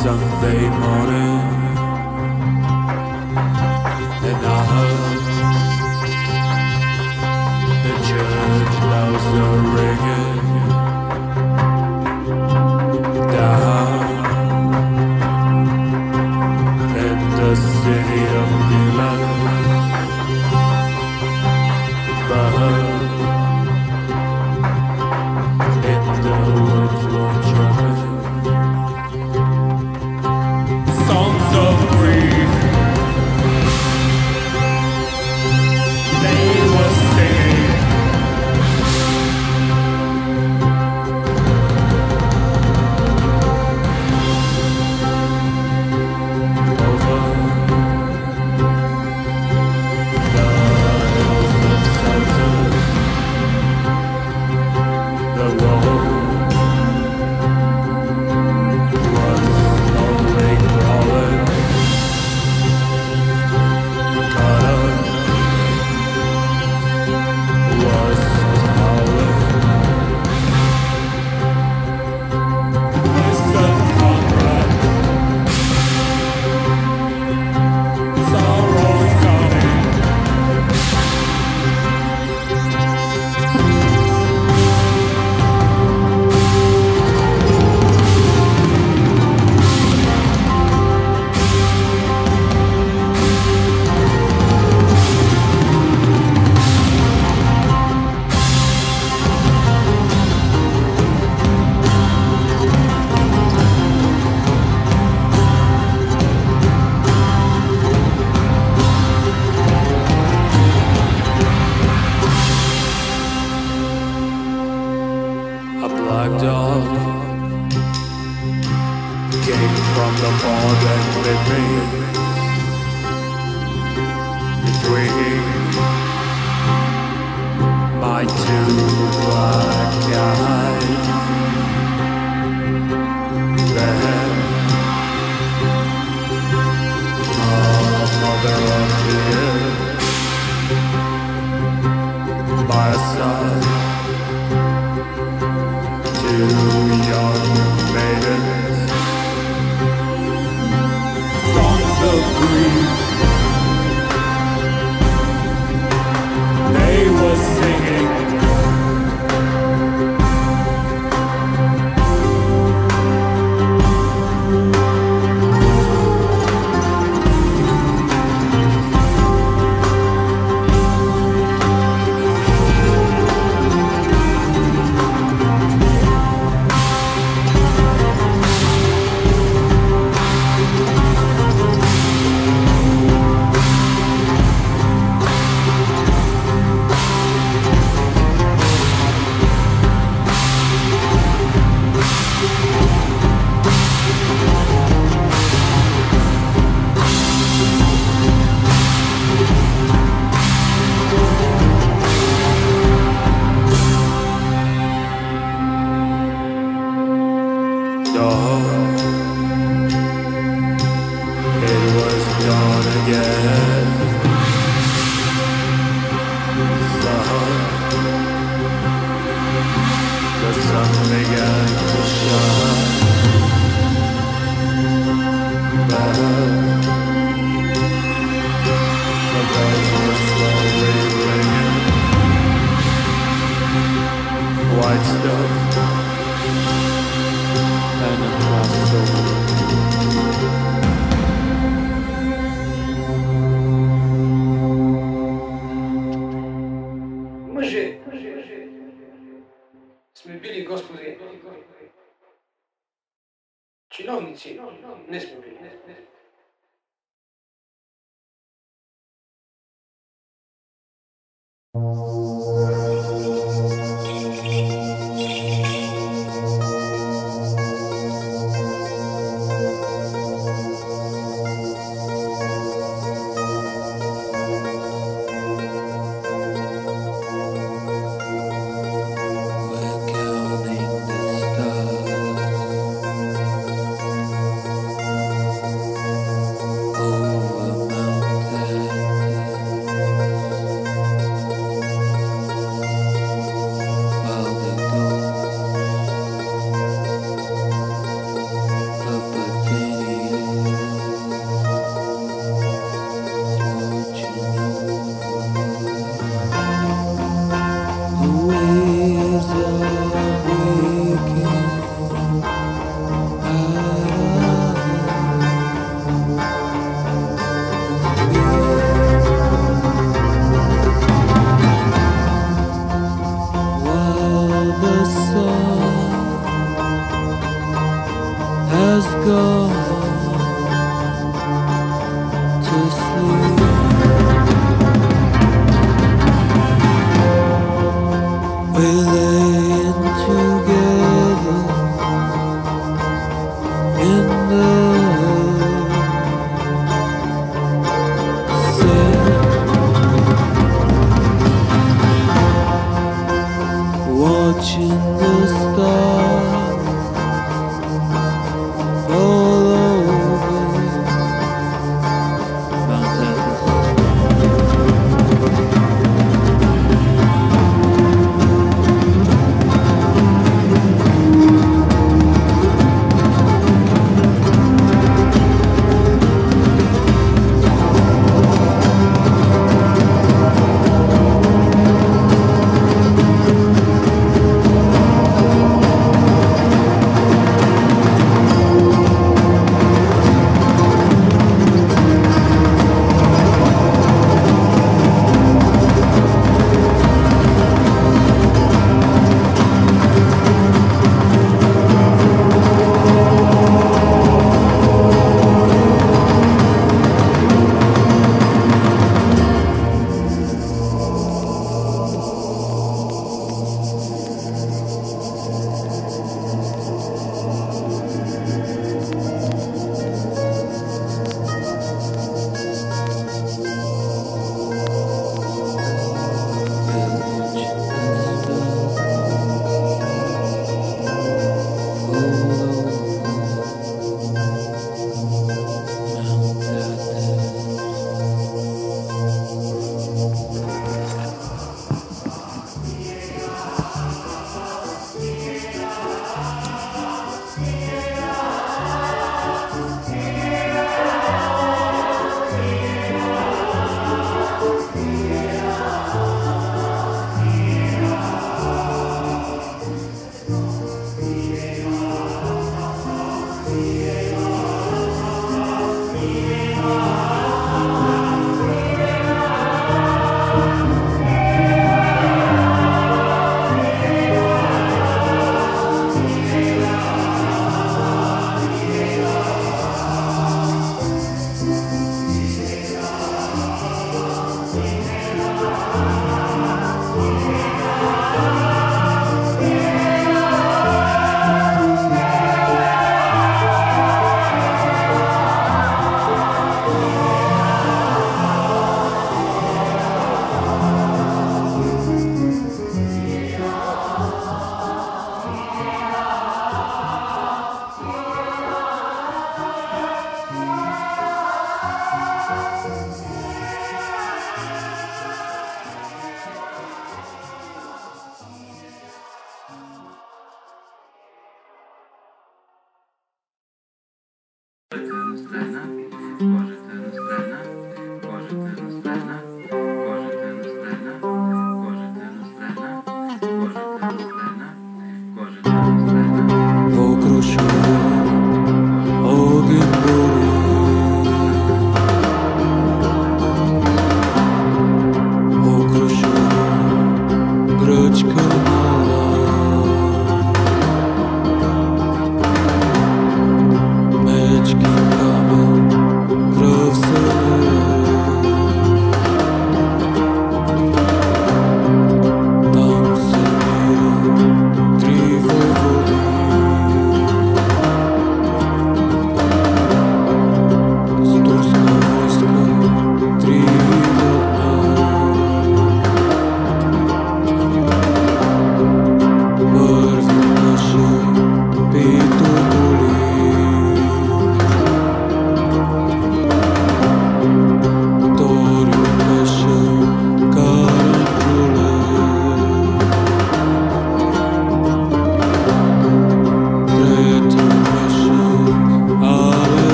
Sunday morning, and I heard the church bells are ringing down in the city of Milan. But in the woods were drumming songs of grief. They were singing over the hills of Sultan. The road was slowly crawling, from the fog and with me between my two black eyes. Then a mother of the year by a side, two young maidens. Of grief, they were singing white stuff and a crossover. Мы же смели, Господи, чиновницы не смели.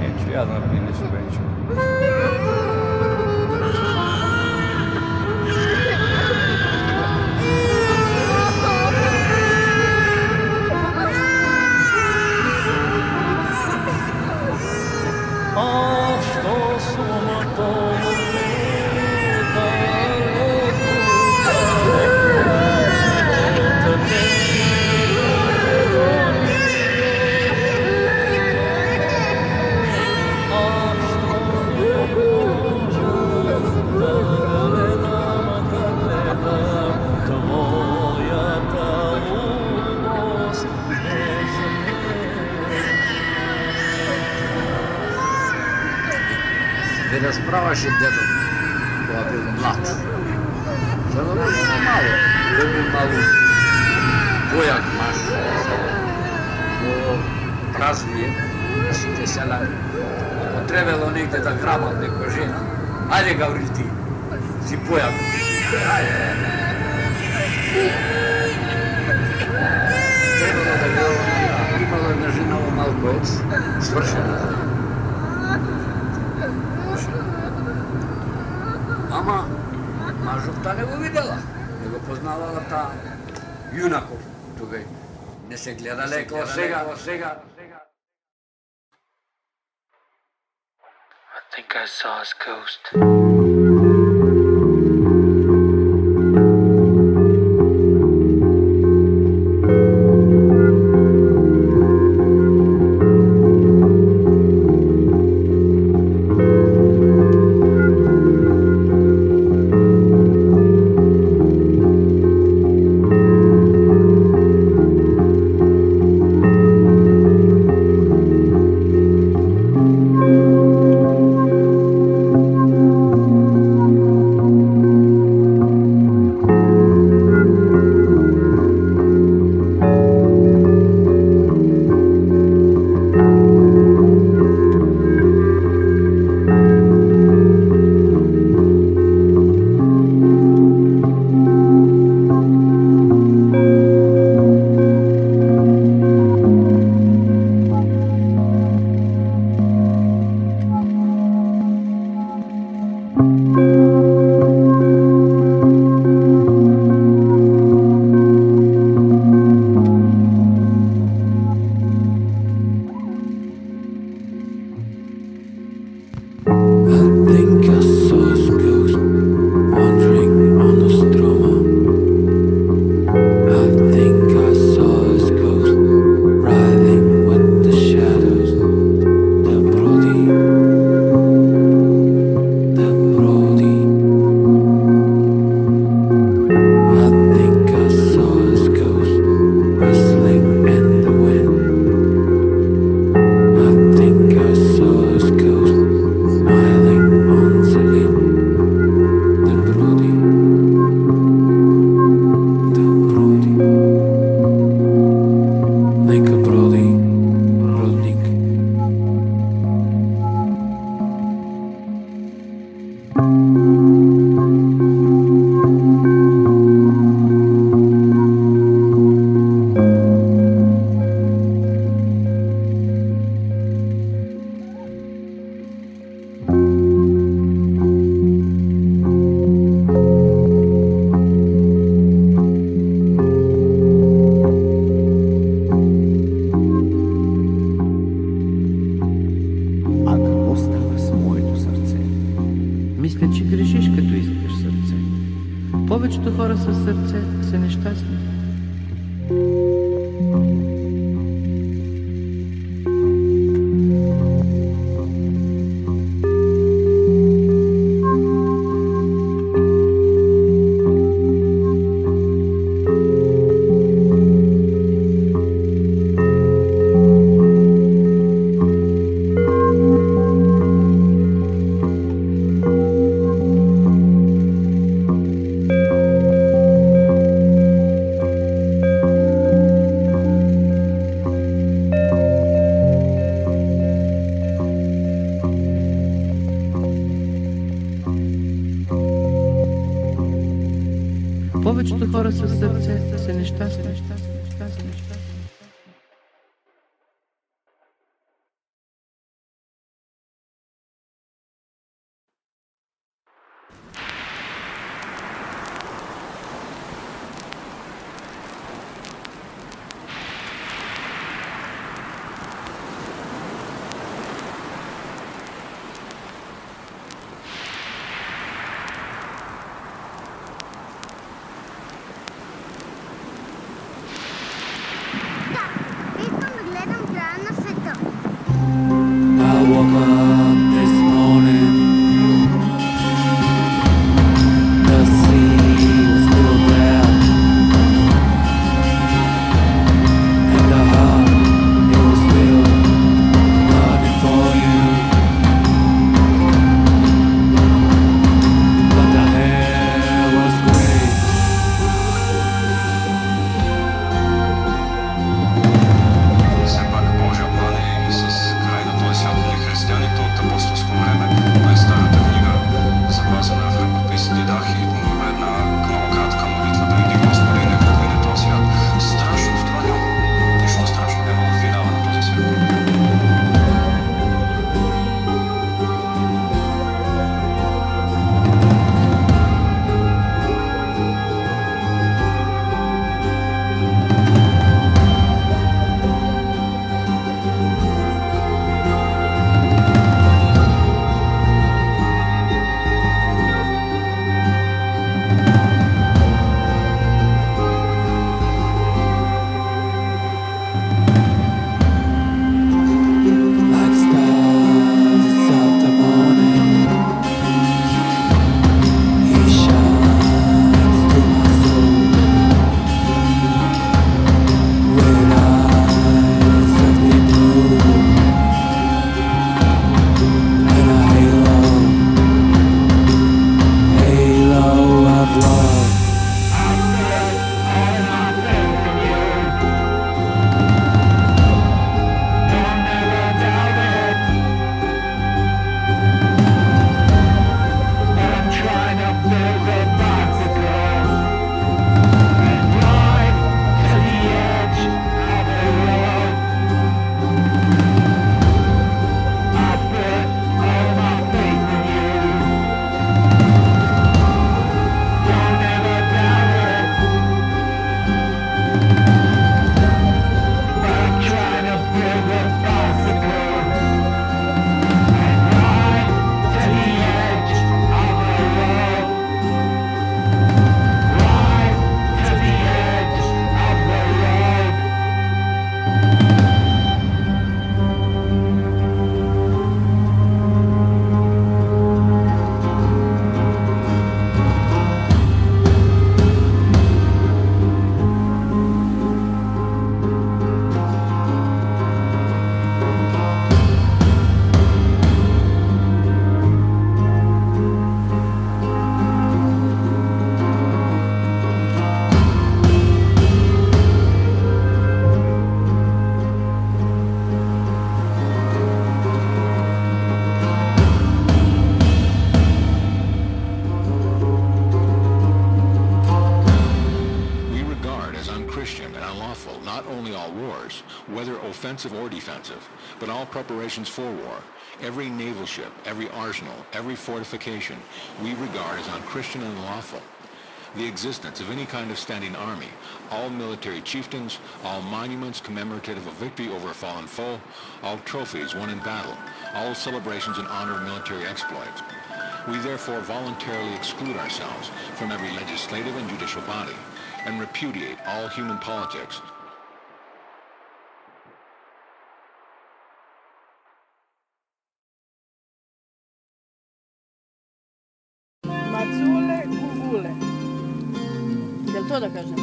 Hiç yazma beni şu ben çok. Ведь справа еще где-то платил плац. Це нормально мало, любим малу. Вояк маш. Бо разве ще се на потребало негде да грабат некој жен. Ајде говори ти. Си појак. Требало да грабат. Имало една жена во Малкоц, свршена. Ама мажовта не го видела, не го познавала та юнаков тогава. Не се гледале како сега. I think I saw his ghost. Мисля, че грешиш, като искаш сърце. Повечето хора със сърце са нещастни. Повечето хора със сърце са нещастни. Offensive or defensive, but all preparations for war, every naval ship, every arsenal, every fortification, we regard as unchristian and unlawful. The existence of any kind of standing army, all military chieftains, all monuments commemorative of victory over a fallen foe, all trophies won in battle, all celebrations in honor of military exploits. We therefore voluntarily exclude ourselves from every legislative and judicial body, and repudiate all human politics. Что да кажем?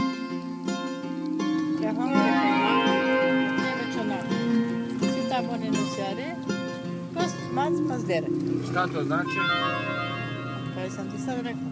Кахаме речонар. Сита боне носяре. Кост мац маздере. Што тоа значи? Па сам ти сам рекол.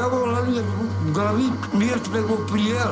тебя была в голове смерть твоего приятеля.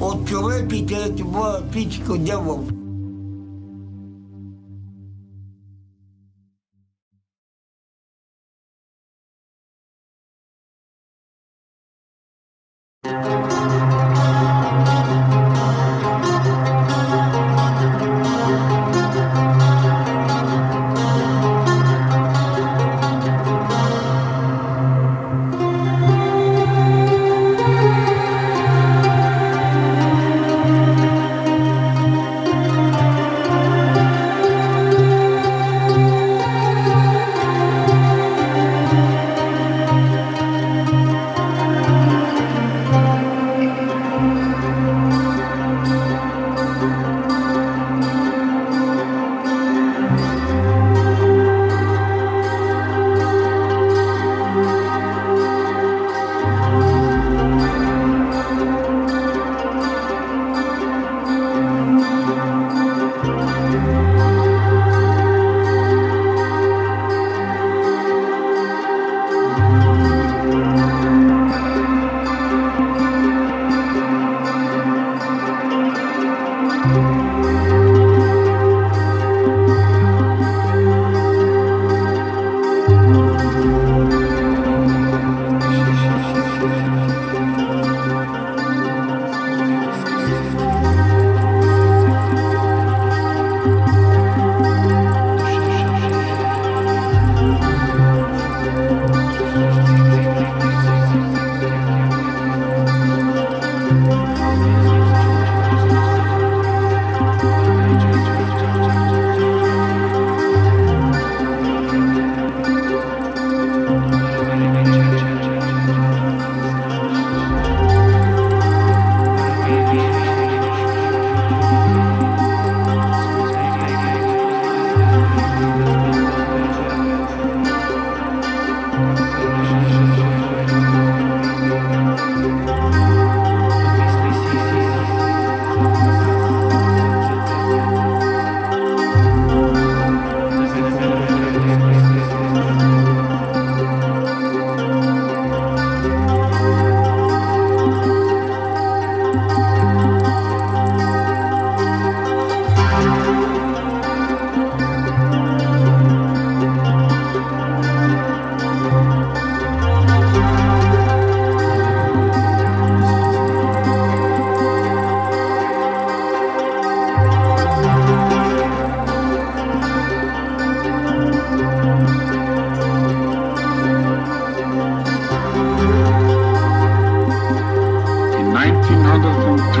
От човека те това пичко дявол. 1943,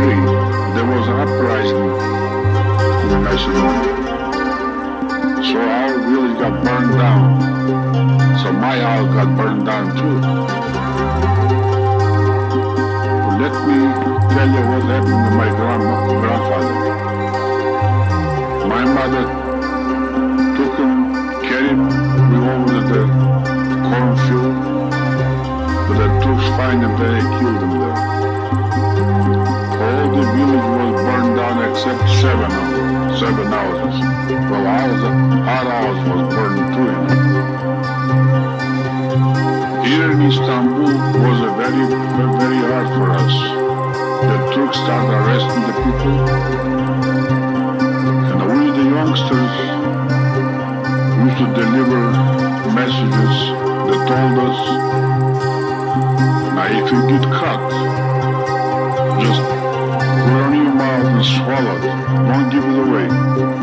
there was an uprising in the Macedonia. So our village got burned down. So my house got burned down too. Let me tell you what happened to my grandfather. My mother took him, carried him, we over to the cornfield, but the troops find him there, they killed him there. All the village was burned down except seven houses. Well, our house was burned too. Here in Istanbul was a very hard for us. The Turks started arresting the people, and we, the youngsters, used to deliver messages that told us, now if you get caught, just put on your mouth and swallow it. Don't give it away.